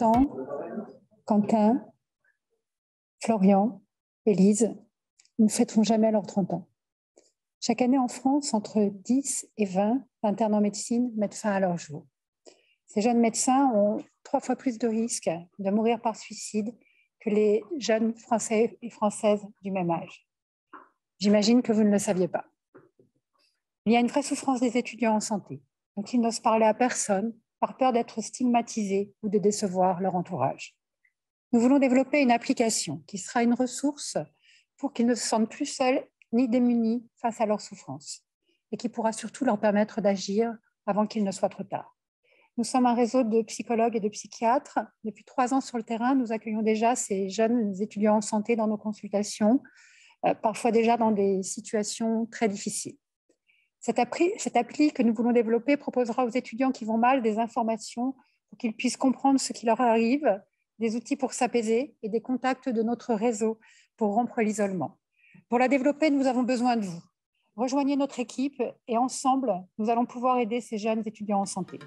Martin, Quentin, Florian, Élise ne fêteront jamais leurs 30 ans. Chaque année en France, entre 10 et 20 internes en médecine mettent fin à leurs jours. Ces jeunes médecins ont 3 fois plus de risques de mourir par suicide que les jeunes Français et Françaises du même âge. J'imagine que vous ne le saviez pas. Il y a une vraie souffrance des étudiants en santé, donc ils n'osent parler à personne par peur d'être stigmatisés ou de décevoir leur entourage. Nous voulons développer une application qui sera une ressource pour qu'ils ne se sentent plus seuls ni démunis face à leur souffrance et qui pourra surtout leur permettre d'agir avant qu'il ne soit trop tard. Nous sommes un réseau de psychologues et de psychiatres. Depuis 3 ans sur le terrain, nous accueillons déjà ces jeunes étudiants en santé dans nos consultations, parfois déjà dans des situations très difficiles. Cette appli que nous voulons développer proposera aux étudiants qui vont mal des informations pour qu'ils puissent comprendre ce qui leur arrive, des outils pour s'apaiser et des contacts de notre réseau pour rompre l'isolement. Pour la développer, nous avons besoin de vous. Rejoignez notre équipe et ensemble, nous allons pouvoir aider ces jeunes étudiants en santé.